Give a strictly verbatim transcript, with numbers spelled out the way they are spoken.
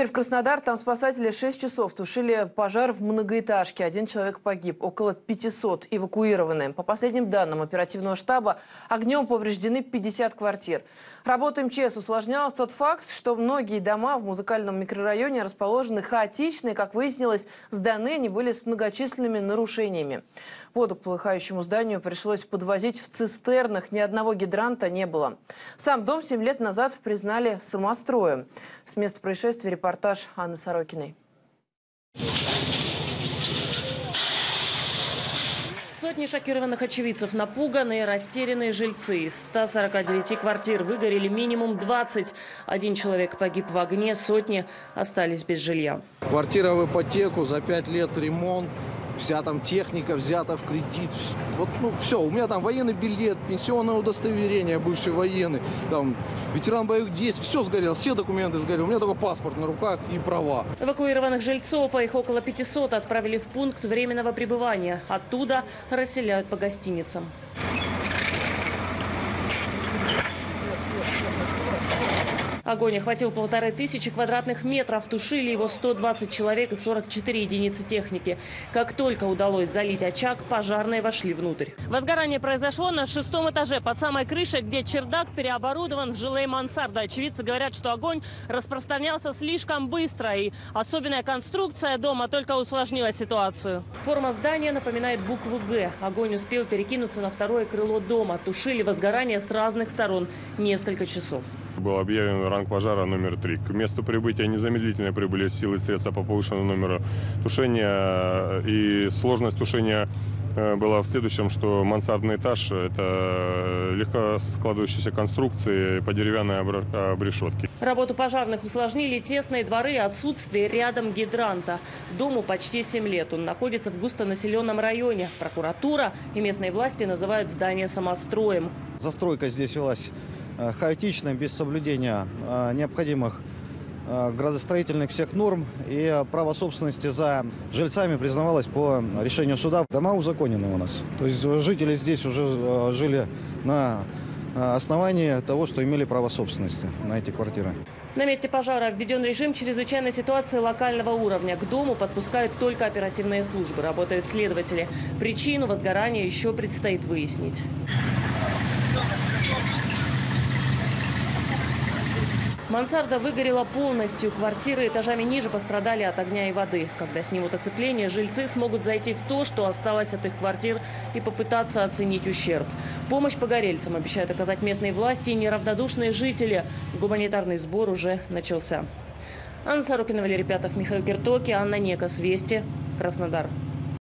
Теперь в Краснодар. Там спасатели шесть часов тушили пожар в многоэтажке. Один человек погиб. Около пятисот эвакуированы. По последним данным оперативного штаба, огнем повреждены пятьдесят квартир. Работа эм че эс усложняла тот факт, что многие дома в музыкальном микрорайоне расположены хаотично. И, как выяснилось, сданы они были с многочисленными нарушениями. Воду к полыхающему зданию пришлось подвозить в цистернах. Ни одного гидранта не было. Сам дом семь лет назад признали самостроем. С места происшествия репортаж Анны Сорокиной. Сотни шокированных очевидцев, напуганные, растерянные жильцы. Из ста сорока девяти квартир выгорели минимум двадцать. Один человек погиб в огне, сотни остались без жилья. Квартира в ипотеку, за пять лет ремонт. Вся там техника взята в кредит. Вот, ну, все, у меня там военный билет, пенсионное удостоверение, бывший военный, там, ветеран боевых действий. Все сгорело, все документы сгорели. У меня только паспорт на руках и права. Эвакуированных жильцов, а их около пятисот, отправили в пункт временного пребывания. Оттуда расселяют по гостиницам. Огонь охватил полторы тысячи квадратных метров. Тушили его сто двадцать человек и сорок четыре единицы техники. Как только удалось залить очаг, пожарные вошли внутрь. Возгорание произошло на шестом этаже, под самой крышей, где чердак переоборудован в жилые мансарды. Очевидцы говорят, что огонь распространялся слишком быстро. И особенная конструкция дома только усложнила ситуацию. Форма здания напоминает букву «Г». Огонь успел перекинуться на второе крыло дома. Тушили возгорание с разных сторон несколько часов. Был объявлен ранг пожара номер три. К месту прибытия незамедлительно прибыли силы и средства по повышенному номеру тушения. И сложность тушения была в следующем, что мансардный этаж – это легко складывающиеся конструкции по деревянной обрешетке. Работу пожарных усложнили тесные дворы и отсутствие рядом гидранта. Дому почти семь лет. Он находится в густонаселенном районе. Прокуратура и местные власти называют здание самостроем. Застройка здесь велась хаотично, без соблюдения необходимых градостроительных всех норм, и право собственности за жильцами признавалось по решению суда. Дома узаконены у нас. То есть жители здесь уже жили на основании того, что имели право собственности на эти квартиры. На месте пожара введен режим чрезвычайной ситуации локального уровня. К дому подпускают только оперативные службы, работают следователи. Причину возгорания еще предстоит выяснить. Мансарда выгорела полностью. Квартиры этажами ниже пострадали от огня и воды. Когда снимут оцепление, жильцы смогут зайти в то, что осталось от их квартир, и попытаться оценить ущерб. Помощь погорельцам обещают оказать местные власти и неравнодушные жители. Гуманитарный сбор уже начался. Анна Сорокина, Валерий Репятов, Михаил Гертоки, Анна Неко. Вести. Краснодар.